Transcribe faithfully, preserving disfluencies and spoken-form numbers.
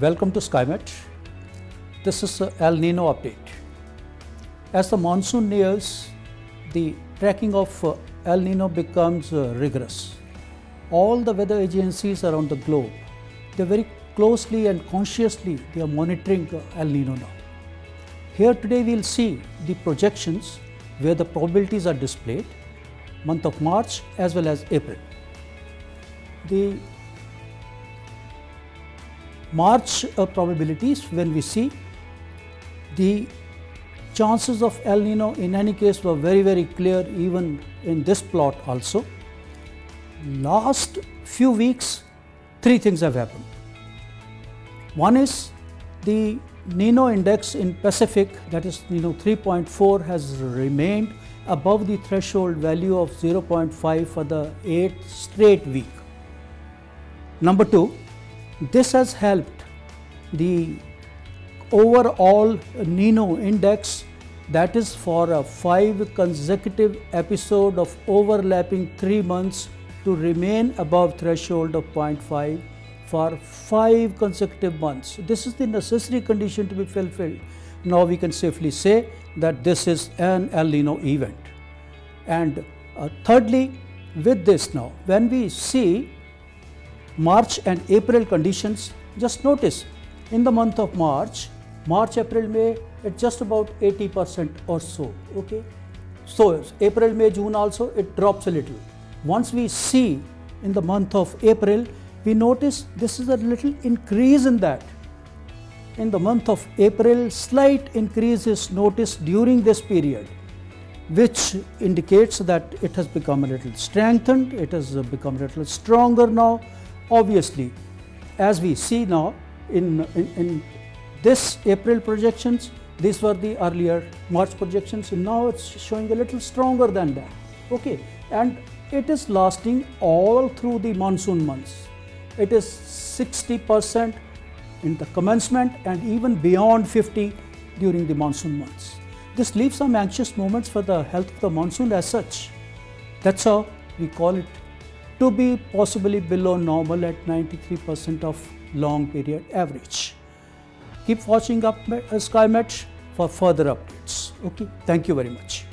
Welcome to SkyMet. This is the El Nino update. As the monsoon nears, the tracking of El Nino becomes rigorous. All the weather agencies around the globe, they're very closely and consciously they are monitoring El Nino now. Here today we'll see the projections where the probabilities are displayed, month of March as well as April. The March uh, probabilities, when we see the chances of El Nino in any case were very very clear even in this plot also. Last few weeks three things have happened. One is the Nino index in Pacific, that is Nino three point four, has remained above the threshold value of zero point five for the eighth straight week. Number two, this has helped the overall Nino index, that is for a five consecutive episode of overlapping three months to remain above threshold of zero point five for five consecutive months. This is the necessary condition to be fulfilled. Now we can safely say that this is an El Nino event. And uh, thirdly, with this now, when we see March and April conditions, just notice in the month of March, March, April, May, it's just about eighty percent or so, okay. So April, May, June also, it drops a little. Once we see in the month of April, we notice this is a little increase in that. In the month of April, slight increase is noticed during this period, which indicates that it has become a little strengthened, it has become a little stronger now. Obviously, as we see now in, in, in this April projections, these were the earlier March projections, and now it's showing a little stronger than that. Okay, and it is lasting all through the monsoon months. It is sixty percent in the commencement and even beyond fifty during the monsoon months. This leaves some anxious moments for the health of the monsoon as such. That's how we call it to be possibly below normal at ninety-three percent of long period average. Keep watching up SkyMet for further updates. Okay, thank you very much.